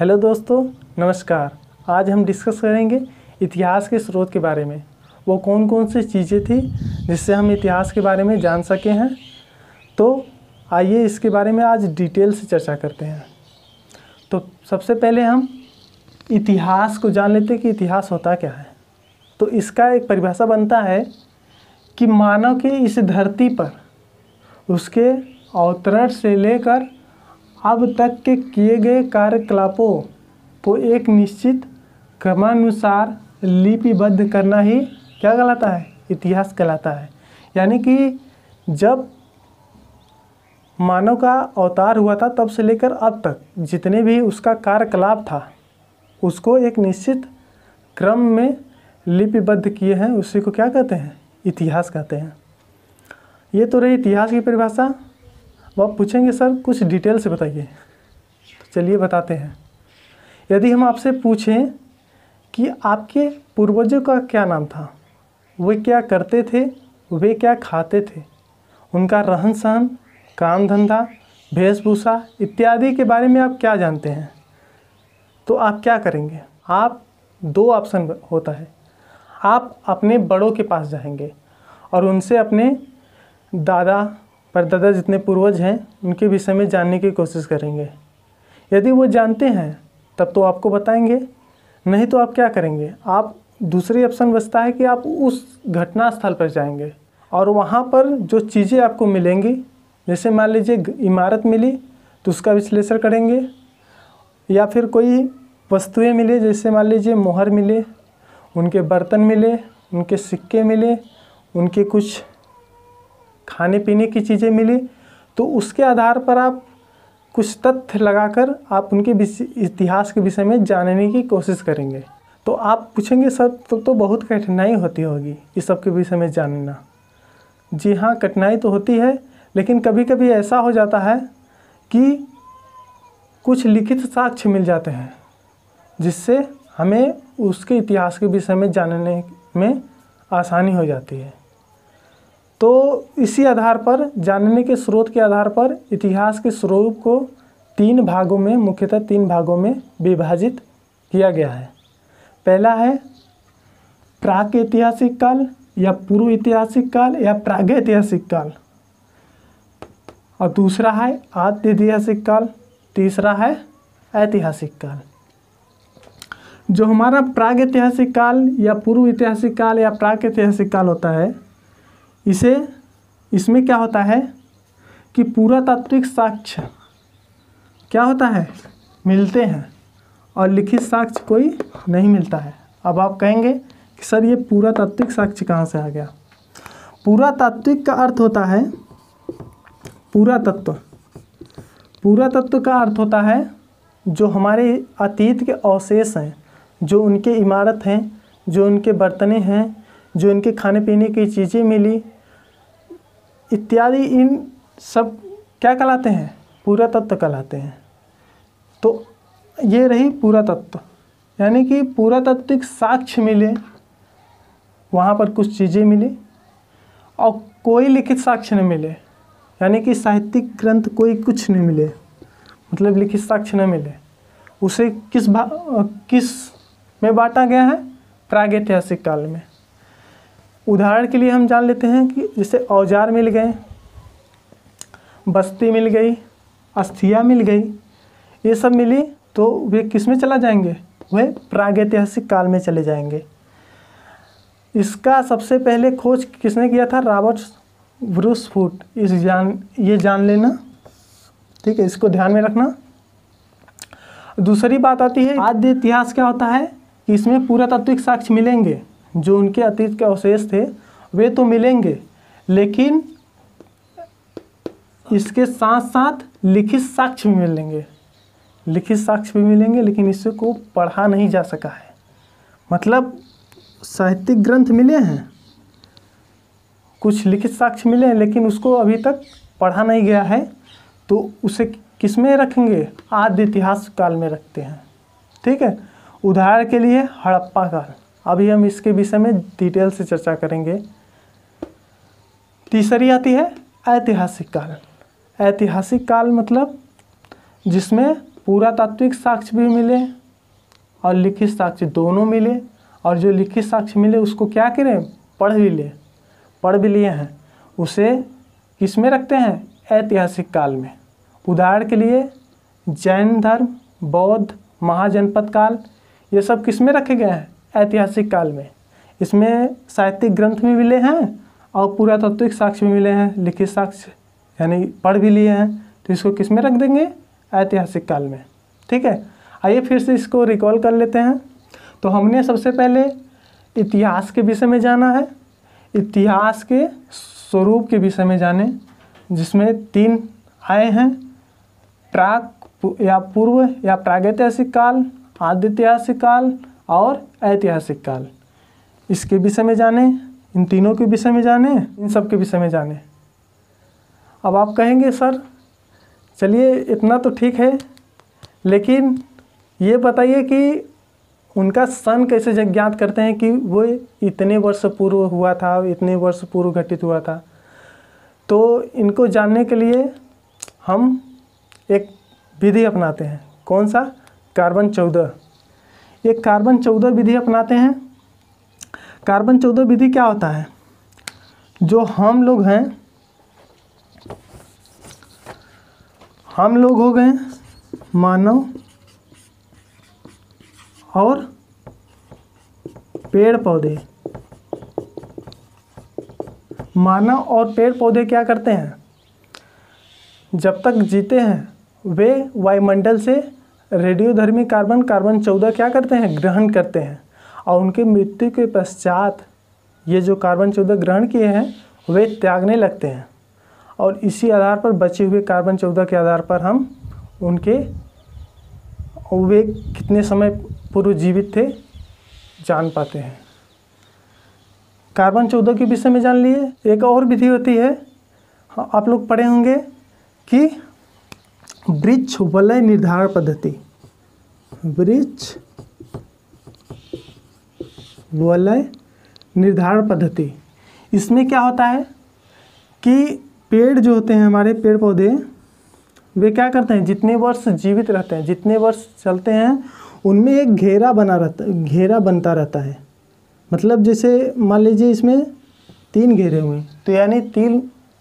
Hello दोस्तों, नमस्कार। आज हम डिस्कस करेंगे इतिहास के स्रोत के बारे में। वो कौन कौन सी चीज़ें थी जिससे हम इतिहास के बारे में जान सके हैं, तो आइए इसके बारे में आज डिटेल से चर्चा करते हैं। तो सबसे पहले हम इतिहास को जान लेते हैं कि इतिहास होता क्या है। तो इसका एक परिभाषा बनता है कि मानव के इस धरती पर उसके अवतरण से लेकर अब तक के किए गए कार्यकलापों को एक निश्चित क्रमानुसार लिपिबद्ध करना ही क्या कहलाता है, इतिहास कहलाता है। यानी कि जब मानव का अवतार हुआ था तब से लेकर अब तक जितने भी उसका कार्यकलाप था उसको एक निश्चित क्रम में लिपिबद्ध किए हैं, उसी को क्या कहते हैं, इतिहास कहते हैं। ये तो रही इतिहास की परिभाषा। आप पूछेंगे सर कुछ डिटेल से बताइए, तो चलिए बताते हैं। यदि हम आपसे पूछें कि आपके पूर्वजों का क्या नाम था, वे क्या करते थे, वे क्या खाते थे, उनका रहन सहन, काम धंधा, वेशभूषा इत्यादि के बारे में आप क्या जानते हैं, तो आप क्या करेंगे। आप दो ऑप्शन होता है, आप अपने बड़ों के पास जाएंगे और उनसे अपने दादा परदादा जितने पूर्वज हैं उनके विषय में जानने की कोशिश करेंगे। यदि वो जानते हैं तब तो आपको बताएंगे, नहीं तो आप क्या करेंगे, आप दूसरी ऑप्शन बचता है कि आप उस घटना स्थल पर जाएंगे और वहाँ पर जो चीज़ें आपको मिलेंगी, जैसे मान लीजिए इमारत मिली तो उसका विश्लेषण करेंगे, या फिर कोई वस्तुएं मिले जैसे मान लीजिए मोहर मिले, उनके बर्तन मिले, उनके सिक्के मिले, उनके कुछ खाने पीने की चीज़ें मिली, तो उसके आधार पर आप कुछ तथ्य लगाकर आप उनके इतिहास के विषय में जानने की कोशिश करेंगे। तो आप पूछेंगे सर तो बहुत कठिनाई होती होगी इस सब के विषय में जानना। जी हाँ, कठिनाई तो होती है, लेकिन कभी कभी ऐसा हो जाता है कि कुछ लिखित साक्ष्य मिल जाते हैं जिससे हमें उसके इतिहास के विषय में जानने में आसानी हो जाती है। तो इसी आधार पर, जानने के स्रोत के आधार पर इतिहास के स्वरूप को तीन भागों में, मुख्यतः तीन भागों में विभाजित किया गया है। पहला है प्राक ऐतिहासिक काल या पूर्व ऐतिहासिक काल या प्रागैतिहासिक काल, और दूसरा है आद्य ऐतिहासिक काल, तीसरा है ऐतिहासिक काल। जो हमारा प्राग ऐतिहासिक काल या पूर्व ऐतिहासिक काल या प्राक ऐतिहासिक काल होता है, इसमें क्या होता है कि पुरातात्विक साक्ष्य क्या होता है, मिलते हैं और लिखित साक्ष्य कोई नहीं मिलता है। अब आप कहेंगे कि सर ये पुरातात्विक साक्ष्य कहाँ से आ गया। पुरातात्विक का अर्थ होता है पुरातत्व। पुरातत्व का अर्थ होता है जो हमारे अतीत के अवशेष हैं, जो उनके इमारत हैं, जो उनके बर्तने हैं, जो इनके खाने पीने की चीज़ें मिली इत्यादि, इन सब क्या कहलाते हैं, पुरातत्व कहलाते हैं। तो ये रही पुरातत्व, यानी कि पुरातात्विक साक्ष्य मिले, वहाँ पर कुछ चीज़ें मिली और कोई लिखित साक्ष्य नहीं मिले, यानी कि साहित्यिक ग्रंथ कोई कुछ नहीं मिले, मतलब लिखित साक्ष्य न मिले। उसे किस में बांटा गया है, प्रागैतिहासिक काल में। उदाहरण के लिए हम जान लेते हैं कि जैसे औजार मिल गए, बस्ती मिल गई, अस्थियाँ मिल गई, ये सब मिली, तो वे किस में चला जाएंगे, वे प्रागैतिहासिक काल में चले जाएंगे। इसका सबसे पहले खोज किसने किया था, रॉबर्ट ब्रूस फुट। ये जान लेना, ठीक है, इसको ध्यान में रखना। दूसरी बात आती है आद्य इतिहास। क्या होता है कि इसमें पुरातात्विक साक्ष्य मिलेंगे, जो उनके अतीत के अवशेष थे वे तो मिलेंगे, लेकिन इसके साथ साथ लिखित साक्ष्य भी मिलेंगे, लिखित साक्ष्य भी मिलेंगे, लेकिन इसको पढ़ा नहीं जा सका है, मतलब साहित्यिक ग्रंथ मिले हैं, कुछ लिखित साक्ष्य मिले हैं, लेकिन उसको अभी तक पढ़ा नहीं गया है। तो उसे किस में रखेंगे, आद्य इतिहास काल में रखते हैं, ठीक है। उदाहरण के लिए हड़प्पा काल, अभी हम इसके विषय में डिटेल से चर्चा करेंगे। तीसरी आती है ऐतिहासिक काल। ऐतिहासिक काल मतलब जिसमें पुरातात्विक साक्ष्य भी मिले और लिखित साक्ष्य दोनों मिले, और जो लिखित साक्ष्य मिले उसको क्या करें, पढ़ भी लिए हैं, उसे किस में रखते हैं, ऐतिहासिक काल में। उदाहरण के लिए जैन धर्म, बौद्ध, महाजनपद काल, ये सब किस में रखे गए हैं, ऐतिहासिक काल में। इसमें साहित्यिक ग्रंथ भी मिले हैं और पुरातात्विक साक्ष्य भी मिले हैं, लिखित साक्ष्य यानी पढ़ भी लिए हैं, तो इसको किस में रख देंगे, ऐतिहासिक काल में। ठीक है, आइए फिर से इसको रिकॉल कर लेते हैं। तो हमने सबसे पहले इतिहास के विषय में जाना है, इतिहास के स्वरूप के विषय में जाने, जिसमें तीन आए हैं, प्राक या पूर्व या प्रागैतिहासिक काल, आद्य ऐतिहासिक काल और ऐतिहासिक काल। इसके विषय में जाने, इन तीनों के विषय में जाने, इन सब के विषय में जाने। अब आप कहेंगे सर चलिए इतना तो ठीक है, लेकिन ये बताइए कि उनका सन कैसे ज्ञात करते हैं कि वो इतने वर्ष पूर्व हुआ था, इतने वर्ष पूर्व घटित हुआ था। तो इनको जानने के लिए हम एक विधि अपनाते हैं, कौन सा, कार्बन-14। ये कार्बन-14 विधि अपनाते हैं। कार्बन-14 विधि क्या होता है, जो हम लोग हैं, हम लोग हो गए मानव और पेड़ पौधे। मानव और पेड़ पौधे क्या करते हैं, जब तक जीते हैं वे वायुमंडल से रेडियोधर्मी कार्बन कार्बन-14 क्या करते हैं, ग्रहण करते हैं, और उनके मृत्यु के पश्चात ये जो कार्बन-14 ग्रहण किए हैं वे त्यागने लगते हैं, और इसी आधार पर बचे हुए कार्बन-14 के आधार पर हम उनके वे कितने समय पूर्व जीवित थे जान पाते हैं। कार्बन-14 के विषय में जान लिए। एक और विधि होती है, आप लोग पढ़े होंगे कि वृक्ष वलय निर्धारण पद्धति, वृक्ष वलय निर्धारण पद्धति। इसमें क्या होता है कि पेड़ जो होते हैं, हमारे पेड़ पौधे, वे क्या करते हैं, जितने वर्ष जीवित रहते हैं, जितने वर्ष चलते हैं, उनमें एक घेरा बनता रहता है। मतलब जैसे मान लीजिए इसमें 3 घेरे हुए, तो यानी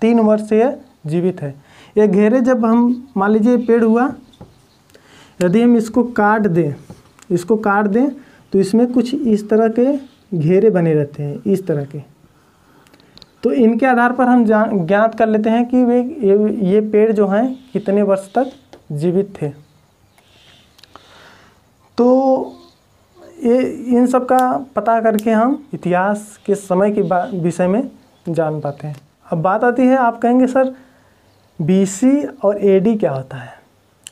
3 वर्ष से जीवित है। ये घेरे जब हम मान लीजिए पेड़ हुआ, यदि हम इसको काट दें तो इसमें कुछ इस तरह के घेरे बने रहते हैं, इस तरह के। तो इनके आधार पर हम ज्ञात कर लेते हैं कि वे ये पेड़ जो हैं कितने वर्ष तक जीवित थे। तो ये इन सब का पता करके हम इतिहास के समय के विषय में जान पाते हैं। अब बात आती है, आप कहेंगे सर बीसी और एडी क्या होता है।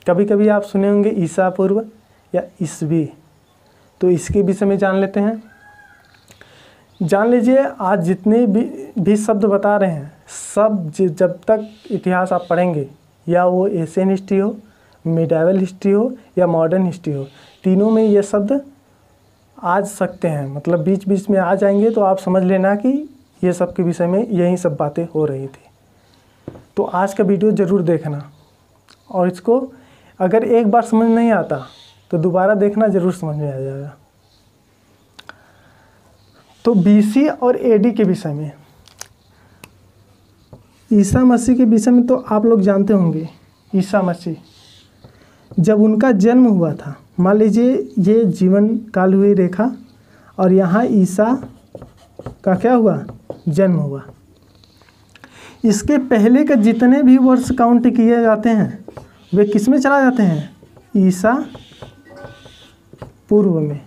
कभी कभी आप सुने होंगे ईसा पूर्व या ईस्वी, तो इसके विषय में जान लेते हैं। जान लीजिए आज जितने भी शब्द बता रहे हैं, सब जब तक इतिहास आप पढ़ेंगे, या वो एशियन हिस्ट्री हो, मिडाइवल हिस्ट्री हो या मॉडर्न हिस्ट्री हो, तीनों में ये शब्द आ सकते हैं, मतलब बीच बीच में आ जाएंगे, तो आप समझ लेना कि ये सब के विषय में यही सब बातें हो रही थी। तो आज का वीडियो ज़रूर देखना, और इसको अगर एक बार समझ नहीं आता तो दोबारा देखना, ज़रूर समझ में आ जाएगा। तो बीसी और एडी के विषय में, ईसा मसीह के विषय में तो आप लोग जानते होंगे। ईसा मसीह जब उनका जन्म हुआ था, मान लीजिए ये जीवन काल हुई रेखा, और यहाँ ईसा का क्या हुआ, जन्म हुआ। इसके पहले के जितने भी वर्ष काउंट किए जाते हैं वे किस में चला जाते हैं, ईसा पूर्व में,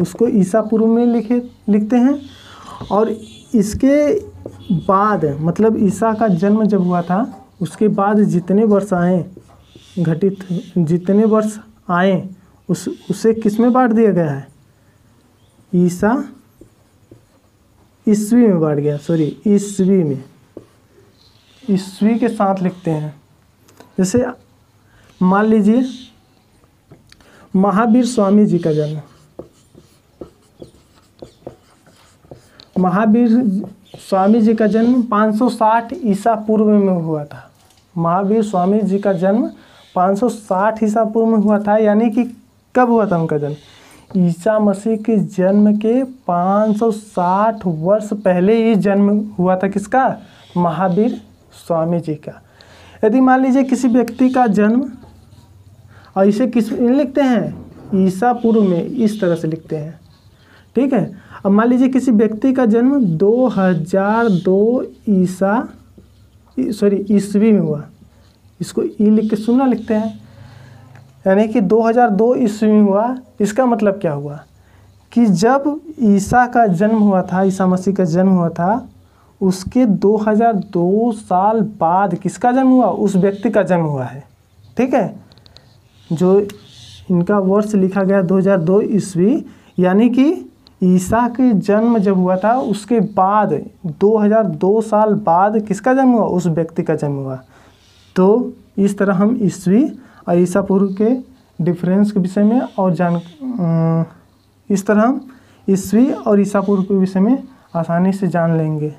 उसको ईसा पूर्व में लिखते हैं। और इसके बाद मतलब ईसा का जन्म जब हुआ था उसके बाद जितने वर्ष आए उसे किस में बांट दिया गया है, ईस्वी के साथ लिखते हैं। जैसे मान लीजिए महावीर स्वामी जी का जन्म 560 ईसा पूर्व में हुआ था। महावीर स्वामी जी का जन्म 560 ईसा पूर्व में हुआ था। यानी कि कब हुआ था उनका जन्म? ईसा मसीह के जन्म के 560 वर्ष पहले ये जन्म हुआ था। किसका? महावीर स्वामी जी का। यदि मान लीजिए किसी व्यक्ति का जन्म, और इसे किस लिखते हैं? ईसा पूर्व में, इस तरह से लिखते हैं, ठीक है। अब मान लीजिए किसी व्यक्ति का जन्म 2002 ईस्वी में हुआ, इसको ई लिख के सुना लिखते हैं, यानी कि 2002 ईस्वी में हुआ। इसका मतलब क्या हुआ कि जब ईसा का जन्म हुआ था, ईसा मसीह का जन्म हुआ था, उसके 2002 साल बाद किसका जन्म हुआ? उस व्यक्ति का जन्म हुआ है, ठीक है, जो इनका वर्ष लिखा गया 2002 ईस्वी। यानी कि ईसा के जन्म जब हुआ था उसके बाद 2002 साल बाद किसका जन्म हुआ? उस व्यक्ति का जन्म हुआ। तो इस तरह हम ईस्वी और ईसा पूर्व के डिफरेंस के विषय में और इस तरह हम ईस्वी और ईसा पूर्व के विषय में आसानी से जान लेंगे।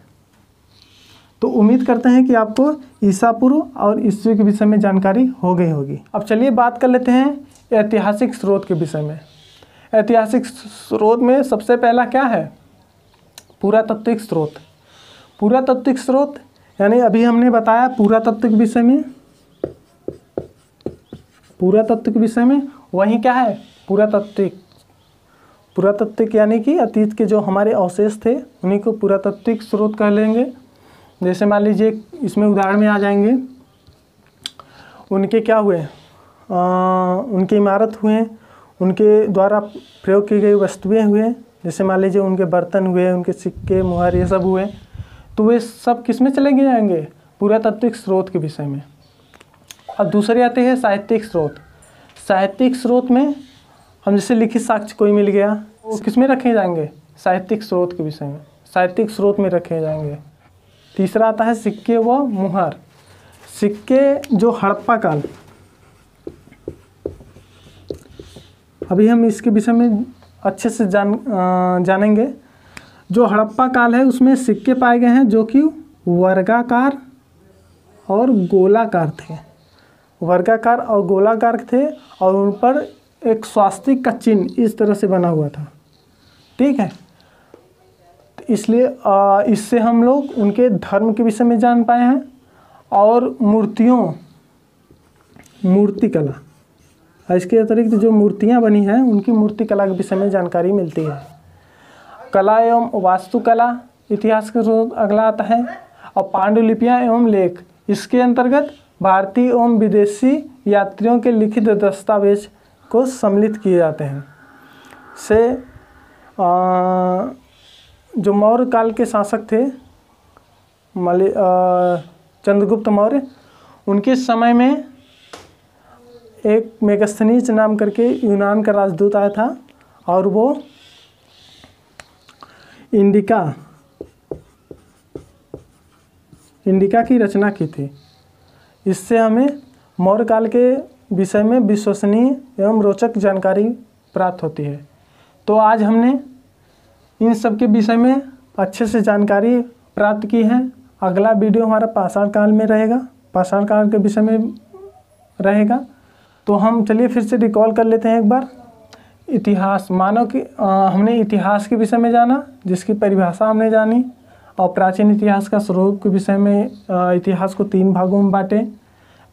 तो उम्मीद करते हैं कि आपको ईसा पूर्व और ईस्वी के विषय में जानकारी हो गई होगी। अब चलिए बात कर लेते हैं ऐतिहासिक स्रोत के विषय में। ऐतिहासिक स्रोत में सबसे पहला क्या है? पुरातात्विक स्रोत। पुरातात्विक स्रोत यानी अभी हमने बताया पुरातत्व के विषय में, पुरातत्व के विषय में वहीं क्या है? पुरातात्विक। पुरातात्विक यानी कि अतीत के जो हमारे अवशेष थे उन्हीं को पुरातात्विक स्रोत कह लेंगे। जैसे मान लीजिए इसमें उदाहरण में आ जाएंगे, उनके क्या हुए, उनकी इमारत हुए, उनके द्वारा प्रयोग की गई वस्तुएं हुए, जैसे मान लीजिए उनके बर्तन हुए, उनके सिक्के मुहर ये सब हुए, तो वे सब किस में चले गए जाएंगे? पुरातात्विक स्रोत के विषय में। अब दूसरे आते हैं साहित्यिक स्रोत। साहित्यिक स्रोत में हम जैसे लिखित साक्ष्य कोई मिल गया, वो किस में रखे जाएंगे? साहित्यिक स्रोत के विषय में, साहित्यिक स्रोत में रखे जाएंगे। तीसरा आता है सिक्के व मुहर। सिक्के जो हड़प्पा काल, अभी हम इसके विषय में अच्छे से जानेंगे। जो हड़प्पा काल है उसमें सिक्के पाए गए हैं जो कि वर्गाकार और गोलाकार थे, वर्गाकार और गोलाकार थे, और उन पर एक स्वास्तिक का चिन्ह इस तरह से बना हुआ था, ठीक है। इसलिए इससे हम लोग उनके धर्म के विषय में जान पाए हैं। और मूर्तिकला, इसके अतिरिक्त जो मूर्तियाँ बनी हैं उनकी मूर्तिकला के विषय में जानकारी मिलती है। कला एवं वास्तुकला इतिहास के स्रोत अगला आता है। और पांडुलिपियाँ एवं लेख, इसके अंतर्गत भारतीय एवं विदेशी यात्रियों के लिखित दस्तावेज को सम्मिलित किए जाते हैं। से जो मौर्य काल के शासक थे, चंद्रगुप्त मौर्य, उनके समय में एक मेगस्थनीज नाम करके यूनान का राजदूत आया था, और वो इंडिका की रचना की थी। इससे हमें मौर्य काल के विषय में विश्वसनीय एवं रोचक जानकारी प्राप्त होती है। तो आज हमने इन सब के विषय में अच्छे से जानकारी प्राप्त की है। अगला वीडियो हमारा पाषाण काल में रहेगा, पाषाण काल के विषय में रहेगा। तो हम चलिए फिर से रिकॉल कर लेते हैं एक बार। इतिहास मानव कि हमने इतिहास के विषय में जाना, जिसकी परिभाषा हमने जानी, और प्राचीन इतिहास का स्वरूप के विषय में इतिहास को 3 भागों में बांटे।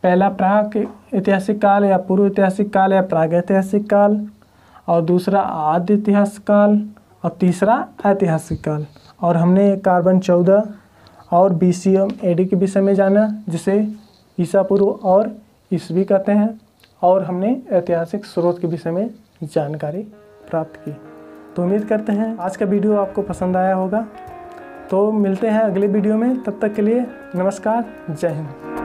पहला प्राक ऐतिहासिक काल या पूर्व ऐतिहासिक काल या प्रागैतिहासिक काल, और दूसरा आद्य ऐतिहासिक काल, और तीसरा ऐतिहासिक काल। और हमने कार्बन 14 और BC एवं AD के विषय में जाना, जिसे ईसा पूर्व और ईस्वी कहते हैं, और हमने ऐतिहासिक स्रोत के विषय में जानकारी प्राप्त की। तो उम्मीद करते हैं आज का वीडियो आपको पसंद आया होगा। तो मिलते हैं अगले वीडियो में, तब तक के लिए नमस्कार, जय हिंद।